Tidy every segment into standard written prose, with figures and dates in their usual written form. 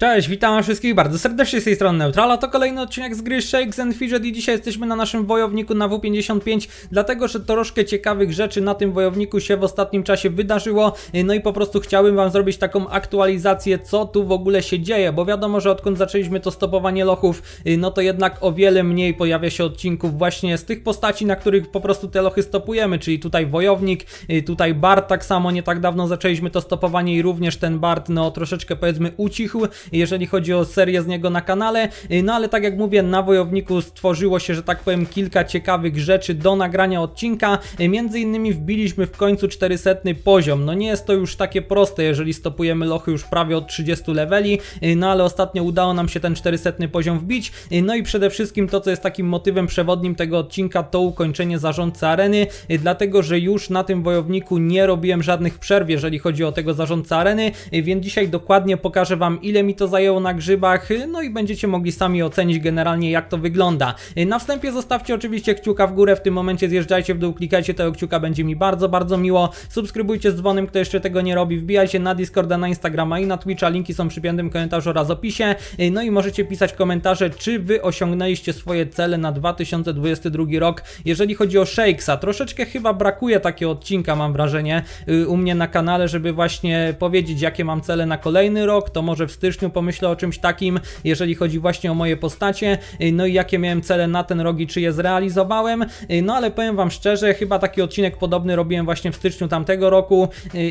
Cześć, witam wszystkich bardzo serdecznie z tej strony Neutrala, to kolejny odcinek z gry Shakes and Fidget i dzisiaj jesteśmy na naszym wojowniku na W55, dlatego że troszkę ciekawych rzeczy na tym wojowniku się w ostatnim czasie wydarzyło, no i po prostu chciałbym wam zrobić taką aktualizację, co tu w ogóle się dzieje, bo wiadomo, że odkąd zaczęliśmy to stopowanie lochów, no to jednak o wiele mniej pojawia się odcinków właśnie z tych postaci, na których po prostu te lochy stopujemy, czyli tutaj wojownik, tutaj bard, tak samo nie tak dawno zaczęliśmy to stopowanie i również ten bard, no troszeczkę powiedzmy ucichł, jeżeli chodzi o serię z niego na kanale, no ale tak jak mówię, na wojowniku stworzyło się, że tak powiem, kilka ciekawych rzeczy do nagrania odcinka, między innymi wbiliśmy w końcu 400 poziom, no nie jest to już takie proste, jeżeli stopujemy lochy już prawie od 30 leveli, no ale ostatnio udało nam się ten 400 poziom wbić, no i przede wszystkim to, co jest takim motywem przewodnim tego odcinka, to ukończenie zarządcy areny, dlatego, że już na tym wojowniku nie robiłem żadnych przerw, jeżeli chodzi o tego zarządcę areny, więc dzisiaj dokładnie pokażę wam, ile mi to zajęło na grzybach, no i będziecie mogli sami ocenić generalnie, jak to wygląda. Na wstępie zostawcie oczywiście kciuka w górę, w tym momencie zjeżdżajcie w dół, klikajcie tego kciuka, będzie mi bardzo, bardzo miło. Subskrybujcie z dzwonem, kto jeszcze tego nie robi, wbijajcie na Discorda, na Instagrama i na Twitcha, linki są przy piętym komentarzu oraz opisie. No i możecie pisać komentarze, czy wy osiągnęliście swoje cele na 2022 rok, jeżeli chodzi o Shakesa. Troszeczkę chyba brakuje takiego odcinka, mam wrażenie, u mnie na kanale, żeby właśnie powiedzieć, jakie mam cele na kolejny rok, to może w styczniu pomyślę o czymś takim, jeżeli chodzi właśnie o moje postacie, no i jakie miałem cele na ten rok i czy je zrealizowałem, no ale powiem wam szczerze, chyba taki odcinek podobny robiłem właśnie w styczniu tamtego roku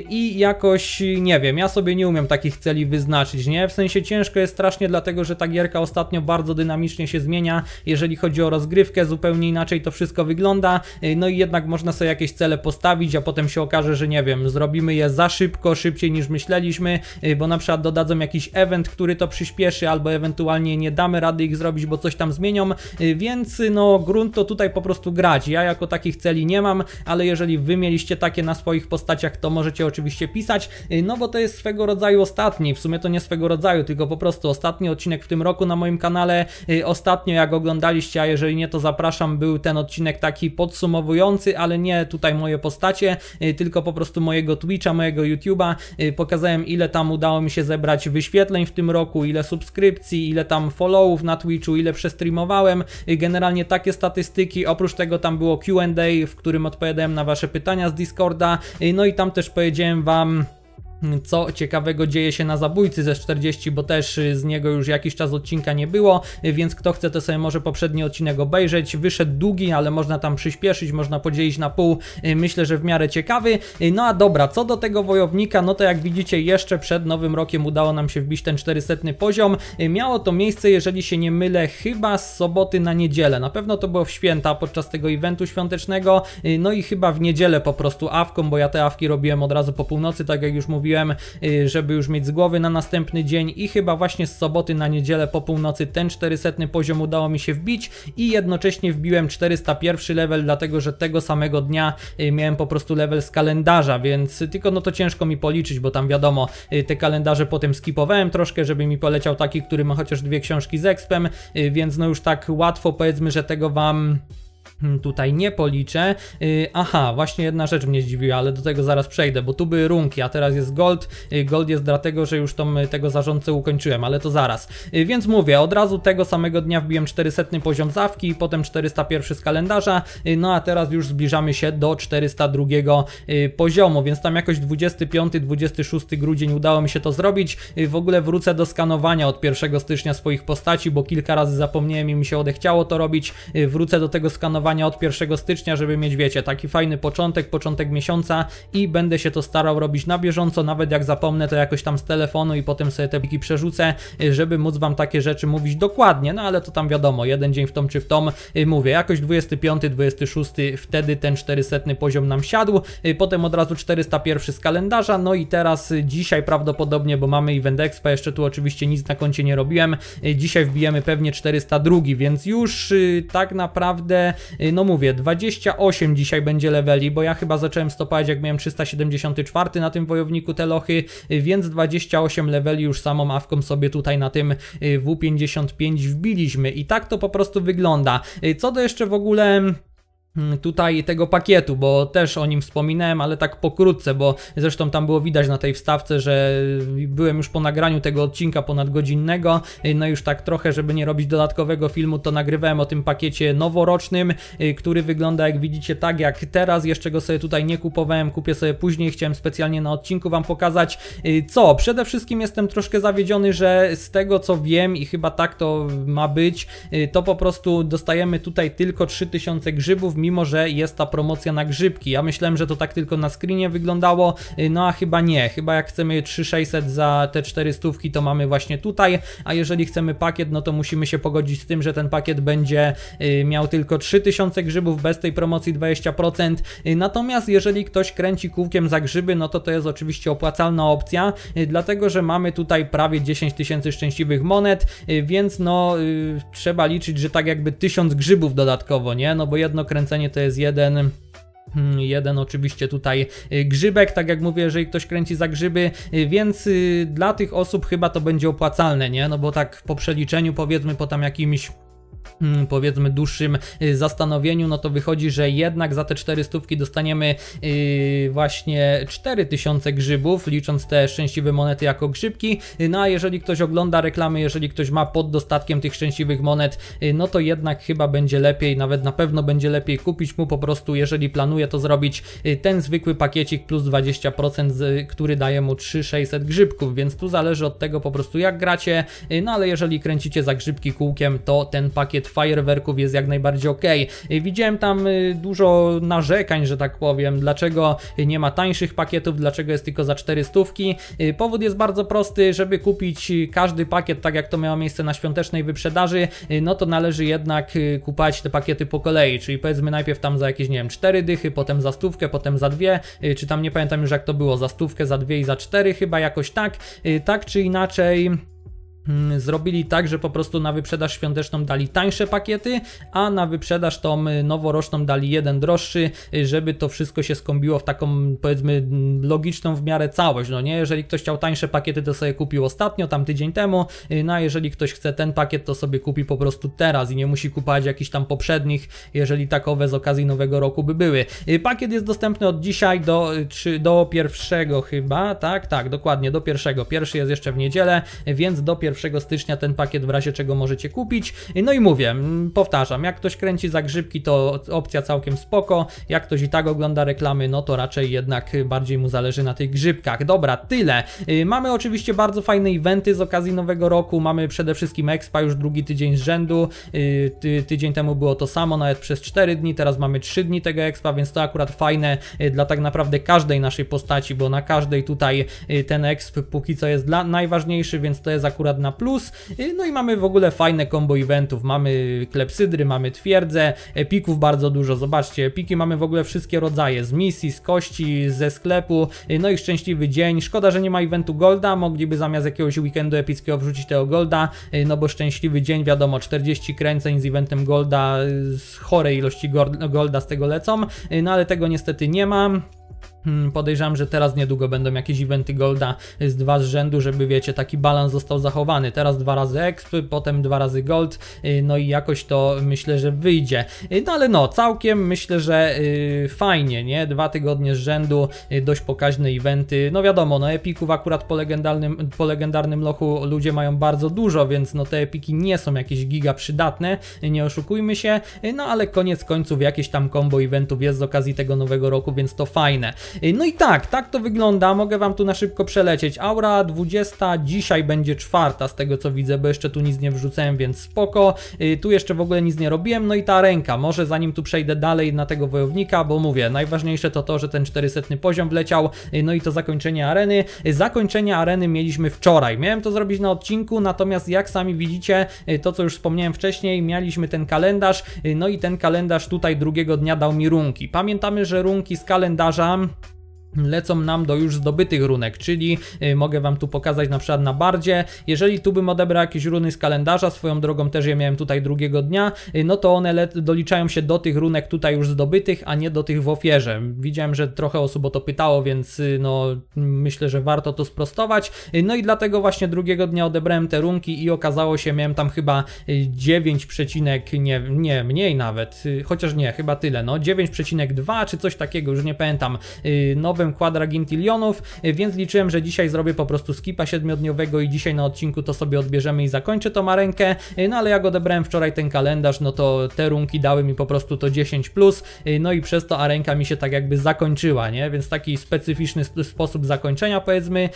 i jakoś, nie wiem, ja sobie nie umiem takich celi wyznaczyć, nie? W sensie ciężko jest strasznie, dlatego że ta gierka ostatnio bardzo dynamicznie się zmienia, jeżeli chodzi o rozgrywkę, zupełnie inaczej to wszystko wygląda, no i jednak można sobie jakieś cele postawić, a potem się okaże, że nie wiem, zrobimy je za szybko, szybciej niż myśleliśmy, bo na przykład dodadzą jakiś event, który to przyspieszy, albo ewentualnie nie damy rady ich zrobić, bo coś tam zmienią, więc no grunt to tutaj po prostu grać. Ja jako takich celi nie mam, ale jeżeli wy mieliście takie na swoich postaciach, to możecie oczywiście pisać, no bo to jest swego rodzaju ostatni, w sumie to nie swego rodzaju, tylko po prostu ostatni odcinek w tym roku na moim kanale. Ostatnio jak oglądaliście, a jeżeli nie, to zapraszam, był ten odcinek taki podsumowujący, ale nie tutaj moje postacie, tylko po prostu mojego Twitcha, mojego YouTube'a. Pokazałem, ile tam udało mi się zebrać wyświetleń w tym roku, ile subskrypcji, ile tam followów na Twitchu, ile przestreamowałem, generalnie takie statystyki. Oprócz tego tam było Q&A, w którym odpowiadałem na wasze pytania z Discorda, no i tam też powiedziałem wam, co ciekawego dzieje się na zabójcy ze 40, bo też z niego już jakiś czas odcinka nie było, więc kto chce, to sobie może poprzedni odcinek obejrzeć. Wyszedł długi, ale można tam przyspieszyć, można podzielić na pół, myślę, że w miarę ciekawy. No a dobra, co do tego wojownika, no to jak widzicie, jeszcze przed nowym rokiem udało nam się wbić ten 400 poziom. Miało to miejsce, jeżeli się nie mylę, chyba z soboty na niedzielę, na pewno to było w święta podczas tego eventu świątecznego, no i chyba w niedzielę po prostu awką, bo ja te awki robiłem od razu po północy, tak jak już mówiłem, żeby już mieć z głowy na następny dzień, i chyba właśnie z soboty na niedzielę po północy ten 400 poziom udało mi się wbić i jednocześnie wbiłem 401 level, dlatego że tego samego dnia miałem po prostu level z kalendarza, więc tylko no to ciężko mi policzyć, bo tam wiadomo, te kalendarze potem skipowałem troszkę, żeby mi poleciał taki, który ma chociaż 2 książki z expem, więc no już tak łatwo powiedzmy, że tego wam tutaj nie policzę. Aha, właśnie jedna rzecz mnie zdziwiła, ale do tego zaraz przejdę, bo tu były runki, a teraz jest gold. Gold jest dlatego, że już tego zarządcę ukończyłem, ale to zaraz. Więc mówię, od razu tego samego dnia wbiłem 400 poziom zawki i potem 401 z kalendarza, no a teraz już zbliżamy się do 402 poziomu, więc tam jakoś 25-26 grudzień udało mi się to zrobić. W ogóle wrócę do skanowania od 1 stycznia swoich postaci, bo kilka razy zapomniałem i mi się odechciało to robić. Wrócę do tego skanowania od 1 stycznia, żeby mieć, wiecie, taki fajny początek miesiąca i będę się to starał robić na bieżąco, nawet jak zapomnę, to jakoś tam z telefonu i potem sobie te pliki przerzucę, żeby móc wam takie rzeczy mówić dokładnie, no ale to tam wiadomo, jeden dzień w tom czy w tom, mówię, jakoś 25-26, wtedy ten 400 poziom nam siadł, potem od razu 401 z kalendarza, no i teraz dzisiaj prawdopodobnie, bo mamy event expa, jeszcze tu oczywiście nic na koncie nie robiłem, dzisiaj wbijemy pewnie 402, więc już tak naprawdę, no mówię, 28 dzisiaj będzie leveli, bo ja chyba zacząłem stopować, jak miałem 374 na tym wojowniku te lochy, więc 28 leveli już samą awką sobie tutaj na tym W55 wbiliśmy i tak to po prostu wygląda. Co do jeszcze w ogóle tutaj tego pakietu, bo też o nim wspominałem, ale tak pokrótce, bo zresztą tam było widać na tej wstawce, że byłem już po nagraniu tego odcinka ponadgodzinnego, no już tak trochę, żeby nie robić dodatkowego filmu, to nagrywałem o tym pakiecie noworocznym, który wygląda, jak widzicie, tak jak teraz. Jeszcze go sobie tutaj nie kupowałem, kupię sobie później, chciałem specjalnie na odcinku wam pokazać. Co? Przede wszystkim jestem troszkę zawiedziony, że z tego co wiem i chyba tak to ma być, to po prostu dostajemy tutaj tylko 3000 grzybów, mimo że jest ta promocja na grzybki. Ja myślałem, że to tak tylko na screenie wyglądało, no a chyba nie. Chyba jak chcemy 3600 za te 400 to mamy właśnie tutaj, a jeżeli chcemy pakiet, no to musimy się pogodzić z tym, że ten pakiet będzie miał tylko 3000 grzybów bez tej promocji 20%. Natomiast jeżeli ktoś kręci kółkiem za grzyby, no to to jest oczywiście opłacalna opcja, dlatego że mamy tutaj prawie 10 tysięcy szczęśliwych monet, więc no trzeba liczyć, że tak jakby 1000 grzybów dodatkowo, nie? No bo jedno kręcenie to jest jeden oczywiście tutaj grzybek, tak jak mówię, jeżeli ktoś kręci za grzyby, więc dla tych osób chyba to będzie opłacalne, nie? No bo tak po przeliczeniu, powiedzmy, po tam jakimś dłuższym zastanowieniu, no to wychodzi, że jednak za te 400 dostaniemy właśnie 4000 grzybów, licząc te szczęśliwe monety jako grzybki. No a jeżeli ktoś ogląda reklamy, jeżeli ktoś ma pod dostatkiem tych szczęśliwych monet, no to jednak chyba będzie lepiej, nawet na pewno będzie lepiej kupić mu po prostu, jeżeli planuje to zrobić, ten zwykły pakiecik plus 20%, który daje mu 3600 grzybków, więc tu zależy od tego po prostu, jak gracie, no ale jeżeli kręcicie za grzybki kółkiem, to ten pakiet fajerwerków jest jak najbardziej ok. Widziałem tam dużo narzekań, że tak powiem, dlaczego nie ma tańszych pakietów, dlaczego jest tylko za 400. Powód jest bardzo prosty, żeby kupić każdy pakiet, tak jak to miało miejsce na świątecznej wyprzedaży, no to należy jednak kupować te pakiety po kolei, czyli powiedzmy najpierw tam za jakieś, nie wiem, 4 dychy, potem za 100, potem za 2, czy tam nie pamiętam już jak to było, za 100, za 2 i za 4 chyba, jakoś tak. Tak czy inaczej zrobili tak, że po prostu na wyprzedaż świąteczną dali tańsze pakiety, a na wyprzedaż tą noworoczną dali jeden droższy, żeby to wszystko się skąbiło w taką, powiedzmy, logiczną w miarę całość, no nie? Jeżeli ktoś chciał tańsze pakiety, to sobie kupił ostatnio, tam tydzień temu, no a jeżeli ktoś chce ten pakiet, to sobie kupi po prostu teraz i nie musi kupować jakichś tam poprzednich, jeżeli takowe z okazji nowego roku by były. Pakiet jest dostępny od dzisiaj do pierwszego chyba, tak, dokładnie, do pierwszego. Pierwszy jest jeszcze w niedzielę, więc do 1 stycznia ten pakiet w razie czego możecie kupić. No i mówię, powtarzam, jak ktoś kręci za grzybki, to opcja całkiem spoko, jak ktoś i tak ogląda reklamy, no to raczej jednak bardziej mu zależy na tych grzybkach. Dobra, tyle. Mamy oczywiście bardzo fajne eventy z okazji nowego roku, mamy przede wszystkim Expa już drugi tydzień z rzędu, tydzień temu było to samo, nawet przez 4 dni, teraz mamy 3 dni tego Expa, więc to akurat fajne dla tak naprawdę każdej naszej postaci, bo na każdej tutaj ten Exp póki co jest najważniejszy, więc to jest akurat na plus. No i mamy w ogóle fajne combo eventów, mamy klepsydry, mamy twierdzę, epików bardzo dużo, zobaczcie, epiki mamy w ogóle wszystkie rodzaje, z misji, z kości, ze sklepu, no i szczęśliwy dzień. Szkoda, że nie ma eventu golda, mogliby zamiast jakiegoś weekendu epickiego wrzucić tego golda, no bo szczęśliwy dzień, wiadomo, 40 kręceń z eventem golda, z chorej ilości golda z tego lecą, no ale tego niestety nie mam. Podejrzewam, że teraz niedługo będą jakieś eventy golda z 2 z rzędu, żeby, wiecie, taki balans został zachowany. Teraz 2 razy exp, potem 2 razy gold, no i jakoś to myślę, że wyjdzie. No ale no, całkiem myślę, że fajnie, nie? 2 tygodnie z rzędu, dość pokaźne eventy. No wiadomo, no epików akurat po legendarnym lochu ludzie mają bardzo dużo, więc no te epiki nie są jakieś giga przydatne, nie oszukujmy się, no ale koniec końców jakieś tam combo eventów jest z okazji tego nowego roku, więc to fajne. No i tak to wygląda, mogę wam tu na szybko przelecieć. Aura 20 dzisiaj będzie 4, z tego co widzę, bo jeszcze tu nic nie wrzucałem, więc spoko. Tu jeszcze w ogóle nic nie robiłem, no i ta ręka, może zanim tu przejdę dalej na tego wojownika, bo mówię, najważniejsze to to, że ten 400 poziom wleciał, no i to zakończenie areny. Zakończenie areny mieliśmy wczoraj, miałem to zrobić na odcinku, natomiast jak sami widzicie, to co już wspomniałem wcześniej, mieliśmy ten kalendarz, no i ten kalendarz tutaj drugiego dnia dał mi runki. Pamiętamy, że runki z kalendarza lecą nam do już zdobytych runek, czyli mogę wam tu pokazać na przykład na bardzie, jeżeli tu bym odebrał jakieś runy z kalendarza, swoją drogą też je miałem tutaj drugiego dnia, no to one doliczają się do tych runek tutaj już zdobytych, a nie do tych w ofierze. Widziałem, że trochę osób o to pytało, więc no myślę, że warto to sprostować. No i dlatego właśnie drugiego dnia odebrałem te runki i okazało się, miałem tam chyba 9, nie mniej nawet, chociaż nie, chyba tyle, no 9,2 czy coś takiego, już nie pamiętam, nowym kwadragintilionów, więc liczyłem, że dzisiaj zrobię po prostu skipa 7-dniowego i dzisiaj na odcinku to sobie odbierzemy i zakończę to marękę. No ale jak odebrałem wczoraj ten kalendarz, no to te runki dały mi po prostu to 10+, no i przez to arenka mi się tak jakby zakończyła, nie? Więc taki specyficzny sposób zakończenia, powiedzmy.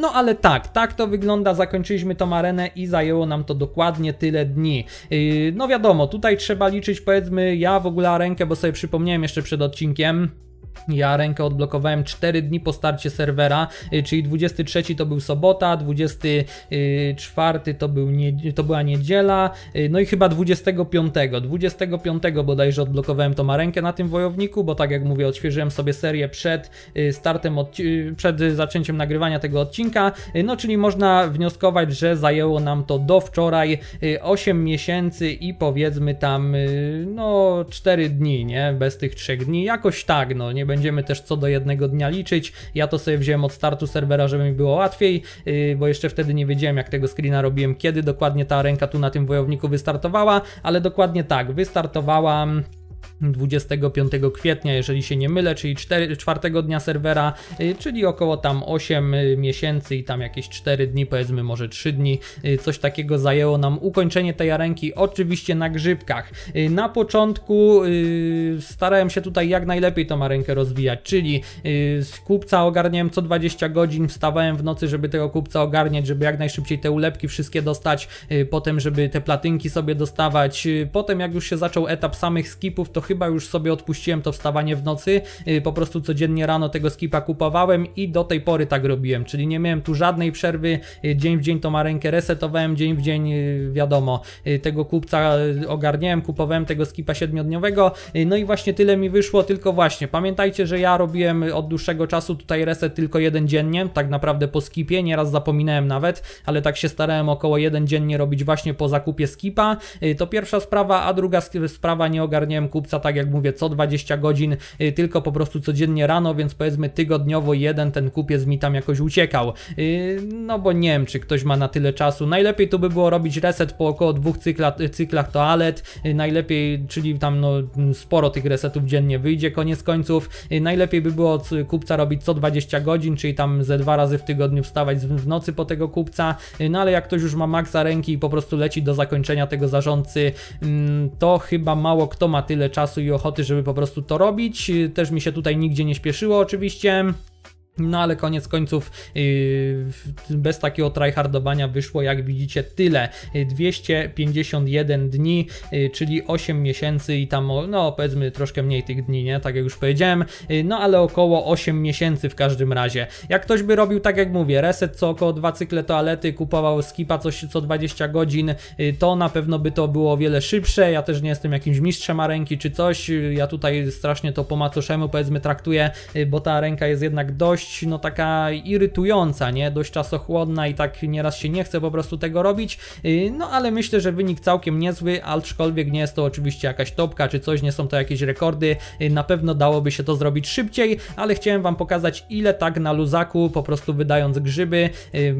No ale tak to wygląda, zakończyliśmy tą arenę i zajęło nam to dokładnie tyle dni. No wiadomo, tutaj trzeba liczyć, powiedzmy, ja w ogóle arenkę, bo sobie przypomniałem jeszcze przed odcinkiem, ja rękę odblokowałem 4 dni po starcie serwera, czyli 23 to był sobota, 24 to była niedziela, no i chyba 25 bodajże odblokowałem tą arenkę na tym wojowniku, bo tak jak mówię, odświeżyłem sobie serię przed startem, przed zaczęciem nagrywania tego odcinka, no czyli można wnioskować, że zajęło nam to do wczoraj 8 miesięcy i powiedzmy tam no 4 dni, nie? Bez tych 3 dni, jakoś tak, no nie będziemy też co do jednego dnia liczyć. Ja to sobie wziąłem od startu serwera, żeby mi było łatwiej, bo jeszcze wtedy nie wiedziałem, jak tego screena robiłem, kiedy dokładnie ta arenka tu na tym wojowniku wystartowała, ale dokładnie tak, wystartowałam 25 kwietnia, jeżeli się nie mylę, czyli 4 dnia serwera, czyli około tam 8 miesięcy i tam jakieś 4 dni, powiedzmy może 3 dni, coś takiego zajęło nam ukończenie tej arenki, oczywiście na grzybkach. Na początku starałem się tutaj jak najlepiej tą arenkę rozwijać, czyli z kupca ogarniałem co 20 godzin, wstawałem w nocy, żeby tego kupca ogarniać, żeby jak najszybciej te ulepki wszystkie dostać, potem żeby te platynki sobie dostawać, potem jak już się zaczął etap samych skipów, to chyba już sobie odpuściłem to wstawanie w nocy, po prostu codziennie rano tego skipa kupowałem i do tej pory tak robiłem, czyli nie miałem tu żadnej przerwy, dzień w dzień tą arenkę resetowałem, dzień w dzień wiadomo, tego kupca ogarniałem, kupowałem tego skipa 7-dniowego, no i właśnie tyle mi wyszło, tylko właśnie pamiętajcie, że ja robiłem od dłuższego czasu tutaj reset tylko jeden dziennie, tak naprawdę po skipie, nieraz zapominałem nawet, ale tak się starałem około jeden dziennie robić właśnie po zakupie skipa, to pierwsza sprawa, a druga sprawa, nie ogarniałem kupca, tak jak mówię, co 20 godzin, tylko po prostu codziennie rano, więc powiedzmy tygodniowo jeden ten kupiec mi tam jakoś uciekał, no bo nie wiem, czy ktoś ma na tyle czasu, najlepiej to by było robić reset po około 2 cyklach toalet, najlepiej, czyli tam no sporo tych resetów dziennie wyjdzie koniec końców, najlepiej by było od kupca robić co 20 godzin, czyli tam ze 2 razy w tygodniu wstawać w nocy po tego kupca, no ale jak ktoś już ma maksa ręki i po prostu leci do zakończenia tego zarządcy, to chyba mało kto ma tyle czasu i ochoty, żeby po prostu to robić. Też mi się tutaj nigdzie nie śpieszyło oczywiście. No ale koniec końców bez takiego tryhardowania wyszło, jak widzicie, tyle. 251 dni, czyli 8 miesięcy i tam no powiedzmy troszkę mniej tych dni, nie? Tak jak już powiedziałem, no ale około 8 miesięcy w każdym razie. Jak ktoś by robił, tak jak mówię, reset co około 2 cykle toalety, kupował skipa coś co 20 godzin, to na pewno by to było o wiele szybsze. Ja też nie jestem jakimś mistrzem arenki czy coś, ja tutaj strasznie to po macoszemu powiedzmy traktuję, bo ta arenka jest jednak dość no taka irytująca, nie? Dość czasochłonna i tak nieraz się nie chce po prostu tego robić, no ale myślę, że wynik całkiem niezły, aczkolwiek nie jest to oczywiście jakaś topka czy coś, nie są to jakieś rekordy, na pewno dałoby się to zrobić szybciej, ale chciałem wam pokazać, ile tak na luzaku, po prostu wydając grzyby,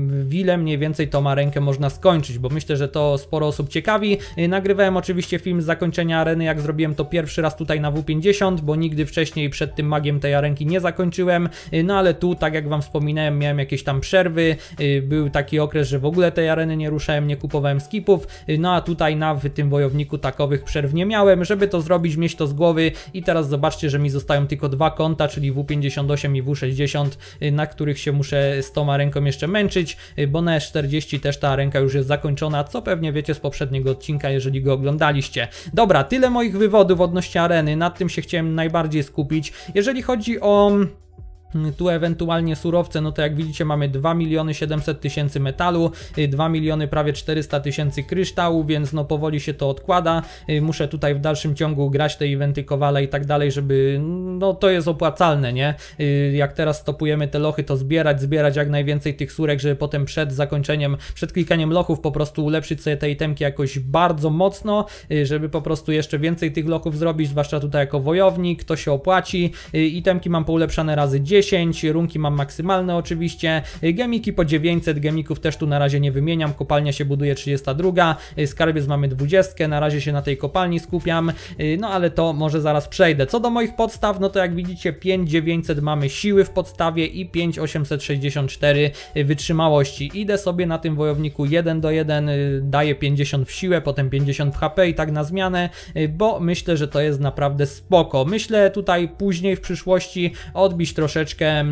w ile mniej więcej tą arenkę można skończyć, bo myślę, że to sporo osób ciekawi. Nagrywałem oczywiście film z zakończenia areny, jak zrobiłem to pierwszy raz tutaj na W50, bo nigdy wcześniej przed tym magiem tej arenki nie zakończyłem, no ale tu, tak jak wam wspominałem, miałem jakieś tam przerwy, był taki okres, że w ogóle tej areny nie ruszałem, nie kupowałem skipów, no a tutaj na tym wojowniku takowych przerw nie miałem, żeby to zrobić, mieć to z głowy i teraz zobaczcie, że mi zostają tylko 2 konta, czyli W58 i W60, na których się muszę z tą arenką jeszcze męczyć, bo na S40 też ta arenka już jest zakończona, co pewnie wiecie z poprzedniego odcinka, jeżeli go oglądaliście. Dobra, tyle moich wywodów odnośnie areny, nad tym się chciałem najbardziej skupić. Jeżeli chodzi o Tu ewentualnie surowce, no to jak widzicie mamy 2 700 000 metalu, 2 prawie 400 000 kryształu, więc no powoli się to odkłada. Muszę tutaj w dalszym ciągu grać te eventy, kowale i tak dalej, żeby no to jest opłacalne, nie? Jak teraz stopujemy te lochy, to zbierać jak najwięcej tych surek, żeby potem przed zakończeniem, przed klikaniem lochów po prostu ulepszyć sobie te itemki jakoś bardzo mocno, żeby po prostu jeszcze więcej tych lochów zrobić, zwłaszcza tutaj jako wojownik, to się opłaci. Itemki mam poulepszane razy 10, runki mam maksymalne oczywiście, gemiki po 900, gemików też tu na razie nie wymieniam, kopalnia się buduje 32, skarbiec mamy 20, na razie się na tej kopalni skupiam, no ale to może zaraz przejdę. Co do moich podstaw, no to jak widzicie 5900 mamy siły w podstawie i 5864 wytrzymałości. Idę sobie na tym wojowniku 1:1, daję 50 w siłę, potem 50 w HP i tak na zmianę, bo myślę, że to jest naprawdę spoko. Myślę tutaj później w przyszłości odbić troszeczkę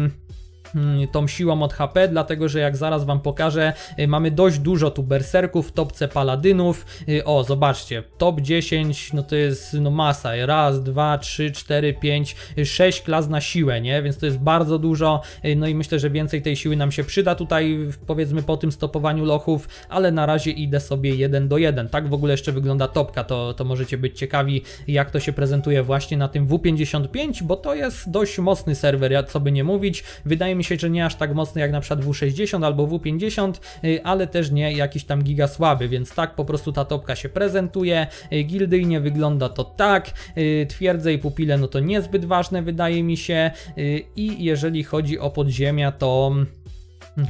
tą siłą od HP, dlatego że jak zaraz wam pokażę, mamy dość dużo tu berserków, w topce paladynów. O, zobaczcie, top 10, no to jest no masa, raz, dwa, trzy, cztery, pięć, 6 klas na siłę, nie? Więc to jest bardzo dużo, no i myślę, że więcej tej siły nam się przyda tutaj, powiedzmy po tym stopowaniu lochów, ale na razie idę sobie 1:1. Tak w ogóle jeszcze wygląda topka, to możecie być ciekawi, jak to się prezentuje właśnie na tym W55, bo to jest dość mocny serwer, ja co by nie mówić, wydaje mi się, że nie aż tak mocny jak na przykład W60 albo W50, ale też nie jakiś tam giga słaby, więc tak po prostu ta topka się prezentuje. Gildyjnie wygląda to tak, twierdze i pupile no to niezbyt ważne wydaje mi się, i jeżeli chodzi o podziemia to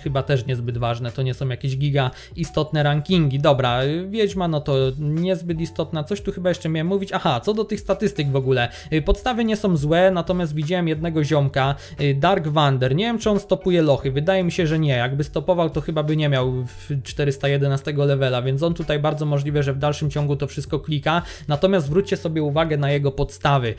chyba też niezbyt ważne, to nie są jakieś giga istotne rankingi. Dobra, Wiedźma no to niezbyt istotna, coś tu chyba jeszcze miałem mówić. Aha, co do tych statystyk w ogóle, podstawy nie są złe, natomiast widziałem jednego ziomka, Dark Wander, nie wiem czy on stopuje lochy, wydaje mi się, że nie, jakby stopował to chyba by nie miał 411 levela, więc on tutaj bardzo możliwe, że w dalszym ciągu to wszystko klika, natomiast zwróćcie sobie uwagę na jego podstawy.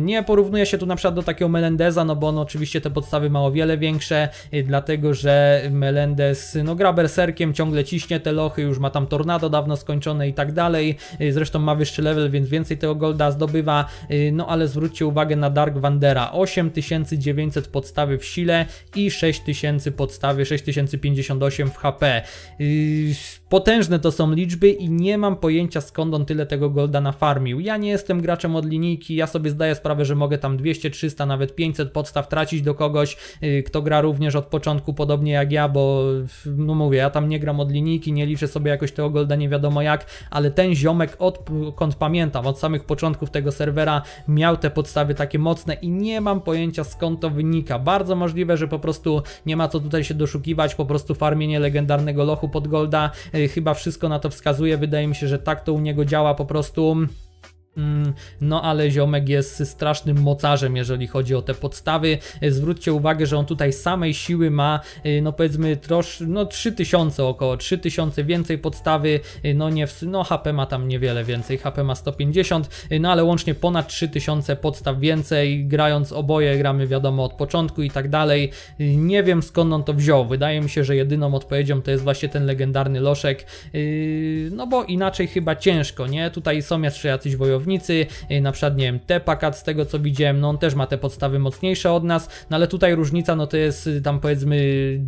Nie porównuje się tu na przykład do takiego Melendeza, no bo on oczywiście te podstawy ma o wiele większe, dlatego że Melendez no gra berserkiem, ciągle ciśnie te lochy, już ma tam tornado dawno skończone i tak dalej, zresztą ma wyższy level, więc więcej tego golda zdobywa, no ale zwróćcie uwagę na Dark Wandera, 8900 podstawy w sile i 6000 podstawy, 6058 w HP. Potężne to są liczby i nie mam pojęcia skąd on tyle tego golda nafarmił. Ja nie jestem graczem od linijki, ja sobie zdaję sprawę, że mogę tam 200, 300, nawet 500 podstaw tracić do kogoś, kto gra również od początku, podobnie jak ja, bo no mówię, ja tam nie gram od linijki, nie liczę sobie jakoś tego golda nie wiadomo jak, ale ten ziomek odkąd pamiętam, od samych początków tego serwera miał te podstawy takie mocne i nie mam pojęcia skąd to wynika. Bardzo możliwe, że po prostu nie ma co tutaj się doszukiwać, po prostu farmienie legendarnego lochu pod golda, chyba wszystko na to wskazuje, wydaje mi się, że tak to u niego działa po prostu. No ale ziomek jest strasznym mocarzem, jeżeli chodzi o te podstawy. Zwróćcie uwagę, że on tutaj samej siły ma, no powiedzmy no 3000, około 3000 więcej podstawy, no nie, no HP ma tam niewiele więcej, HP ma 150, no ale łącznie ponad 3000 podstaw więcej, grając oboje, gramy wiadomo od początku i tak dalej. Nie wiem skąd on to wziął, wydaje mi się, że jedyną odpowiedzią to jest właśnie ten legendarny loszek, no bo inaczej chyba ciężko, nie? Tutaj są jeszcze jacyś wojownicy, na przykład, nie wiem, T-Pakat z tego co widziałem, no on też ma te podstawy mocniejsze od nas, no ale tutaj różnica no to jest tam powiedzmy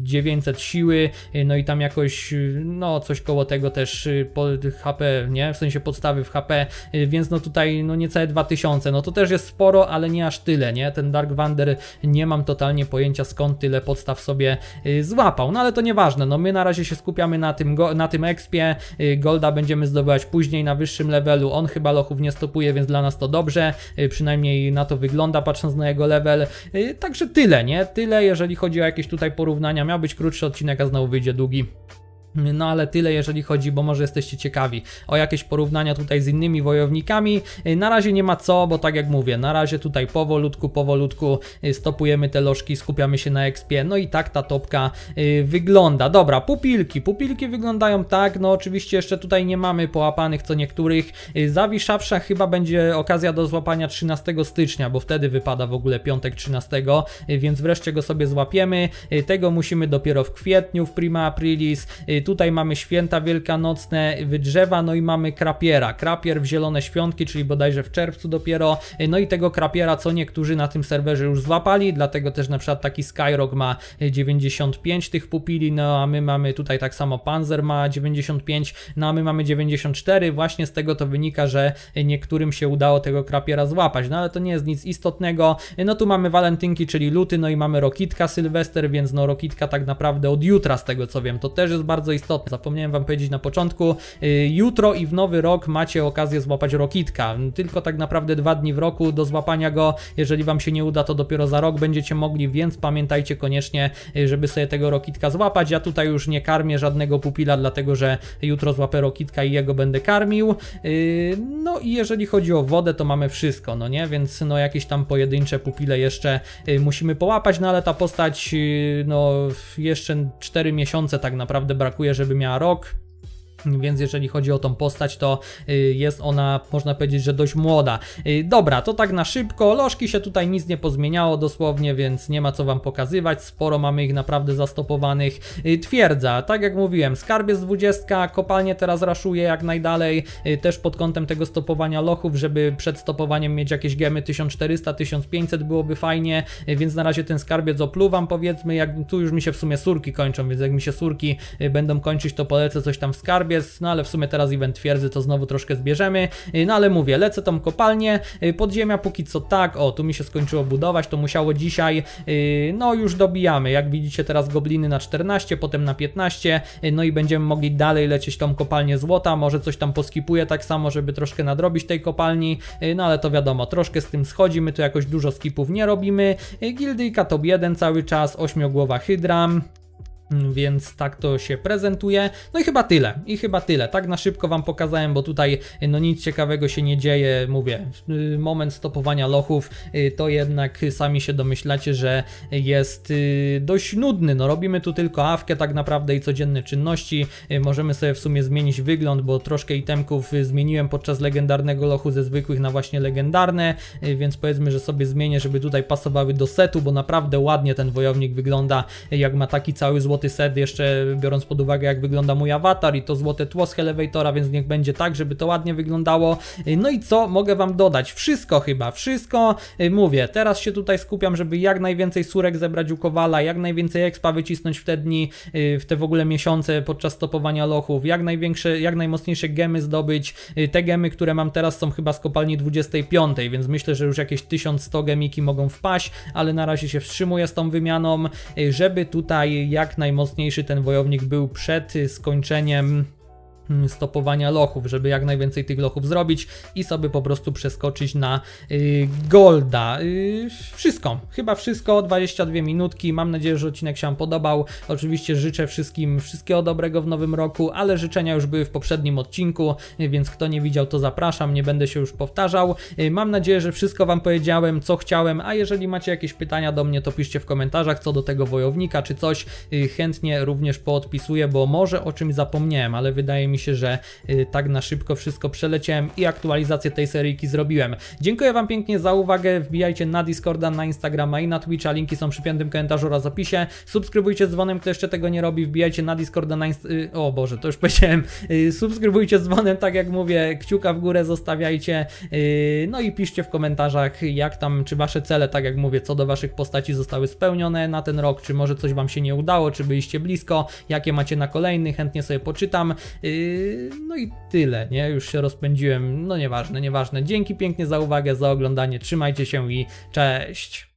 900 siły, no i tam jakoś no coś koło tego też HP, nie? W sensie podstawy w HP, więc no tutaj no niecałe 2000, no to też jest sporo, ale nie aż tyle, nie? Ten Dark Wander, nie mam totalnie pojęcia skąd tyle podstaw sobie złapał, no ale to nieważne, no my na razie się skupiamy na tym expie, golda będziemy zdobywać później na wyższym levelu, on chyba lochów nie stopuje, więc dla nas to dobrze, przynajmniej na to wygląda, patrząc na jego level, także tyle, nie? Tyle jeżeli chodzi o jakieś tutaj porównania, miał być krótszy odcinek, a znowu wyjdzie długi. No ale tyle jeżeli chodzi, bo może jesteście ciekawi o jakieś porównania tutaj z innymi wojownikami. Na razie nie ma co, bo tak jak mówię, na razie tutaj powolutku stopujemy te lożki, skupiamy się na expie, no i tak ta topka wygląda. Dobra, pupilki wyglądają tak, no oczywiście jeszcze tutaj nie mamy połapanych co niektórych. Zawiszawsza chyba będzie okazja do złapania 13 stycznia, bo wtedy wypada w ogóle piątek 13, więc wreszcie go sobie złapiemy. Tego musimy dopiero w kwietniu, w prima aprilis. Tutaj mamy święta wielkanocne, drzewa, no i mamy krapiera. Krapier w zielone świątki, czyli bodajże w czerwcu dopiero. No i tego krapiera, co niektórzy na tym serwerze już złapali, dlatego też na przykład taki Skyrock ma 95 tych pupili, no a my mamy tutaj tak samo Panzer ma 95, no a my mamy 94. Właśnie z tego to wynika, że niektórym się udało tego krapiera złapać, no ale to nie jest nic istotnego. No tu mamy walentynki, czyli luty, no i mamy Rockitka, Sylwester, więc no Rockitka tak naprawdę od jutra, z tego co wiem, to też jest bardzo istotne. Zapomniałem wam powiedzieć na początku, jutro i w nowy rok macie okazję złapać Rockitka, tylko tak naprawdę 2 dni w roku do złapania go, jeżeli wam się nie uda, to dopiero za rok będziecie mogli, więc pamiętajcie koniecznie, żeby sobie tego Rockitka złapać. Ja tutaj już nie karmię żadnego pupila, dlatego że jutro złapę Rockitka i jego będę karmił. No i jeżeli chodzi o wodę, to mamy wszystko, no nie, więc no jakieś tam pojedyncze pupile jeszcze musimy połapać, no ale ta postać, no jeszcze 4 miesiące tak naprawdę brakuje, żeby miała rok. Więc jeżeli chodzi o tą postać, to jest ona, można powiedzieć, że dość młoda. Dobra, to tak na szybko. Lożki się tutaj nic nie pozmieniało dosłownie, więc nie ma co wam pokazywać. Sporo mamy ich naprawdę zastopowanych. Twierdza, tak jak mówiłem, skarbiec 20, kopalnie teraz raszuję jak najdalej. Też pod kątem tego stopowania lochów, żeby przed stopowaniem mieć jakieś gemy 1400, 1500 byłoby fajnie. Więc na razie ten skarbiec opluwam, powiedzmy. Jak tu już mi się w sumie surki kończą, więc jak mi się surki będą kończyć, to polecę coś tam w skarbie. No ale w sumie teraz event twierdzy, to znowu troszkę zbierzemy. No ale mówię, lecę tą kopalnię. Podziemia póki co tak. O, tu mi się skończyło budować, to musiało dzisiaj. No już dobijamy. Jak widzicie teraz gobliny na 14, potem na 15. No i będziemy mogli dalej lecieć tą kopalnię złota. Może coś tam poskipuję tak samo, żeby troszkę nadrobić tej kopalni. No ale to wiadomo, troszkę z tym schodzi. My tu jakoś dużo skipów nie robimy. Gildyjka top 1 cały czas, 8-głowa hydra. Więc tak to się prezentuje. No i chyba tyle, tak na szybko wam pokazałem, bo tutaj no nic ciekawego się nie dzieje. Mówię, moment stopowania lochów to jednak sami się domyślacie, że jest dość nudny. No robimy tu tylko awkę tak naprawdę i codzienne czynności. Możemy sobie w sumie zmienić wygląd, bo troszkę itemków zmieniłem podczas legendarnego lochu ze zwykłych na właśnie legendarne, więc powiedzmy, że sobie zmienię, żeby tutaj pasowały do setu, bo naprawdę ładnie ten wojownik wygląda, jak ma taki cały złoty set, jeszcze biorąc pod uwagę jak wygląda mój awatar i to złote tło z Elevatora, więc niech będzie tak, żeby to ładnie wyglądało. No i co mogę wam dodać? Wszystko chyba, wszystko. Mówię, teraz się tutaj skupiam, żeby jak najwięcej surek zebrać u Kowala, jak najwięcej expa wycisnąć w te dni, w te w ogóle miesiące podczas stopowania lochów, jak najmocniejsze gemy zdobyć. Te gemy, które mam teraz, są chyba z kopalni 25, więc myślę, że już jakieś 1100 gemiki mogą wpaść, ale na razie się wstrzymuję z tą wymianą, żeby tutaj jak najmocniejszy ten wojownik był przed skończeniem stopowania lochów, żeby jak najwięcej tych lochów zrobić i sobie po prostu przeskoczyć na golda. Wszystko, chyba wszystko, 22 minutki, mam nadzieję, że odcinek się wam podobał. Oczywiście życzę wszystkim wszystkiego dobrego w nowym roku, ale życzenia już były w poprzednim odcinku, więc kto nie widział, to zapraszam, nie będę się już powtarzał. Mam nadzieję, że wszystko wam powiedziałem, co chciałem, a jeżeli macie jakieś pytania do mnie, to piszcie w komentarzach co do tego wojownika czy coś, chętnie również poodpisuję, bo może o czymś zapomniałem, ale wydaje mi się, że tak na szybko wszystko przeleciałem i aktualizację tej seryjki zrobiłem. Dziękuję wam pięknie za uwagę, wbijajcie na Discorda, na Instagrama i na Twitcha, linki są przy 5. komentarzu oraz opisie. Subskrybujcie z dzwonem, kto jeszcze tego nie robi, wbijajcie na Discorda, na o Boże, to już powiedziałem. Subskrybujcie z dzwonem, tak jak mówię, kciuka w górę zostawiajcie, no i piszcie w komentarzach jak tam, czy wasze cele, tak jak mówię, co do waszych postaci zostały spełnione na ten rok, czy może coś wam się nie udało, czy byliście blisko, jakie macie na kolejny, chętnie sobie poczytam. No i tyle, nie? Już się rozpędziłem, no nieważne, nieważne. Dzięki pięknie za uwagę, za oglądanie, trzymajcie się i cześć!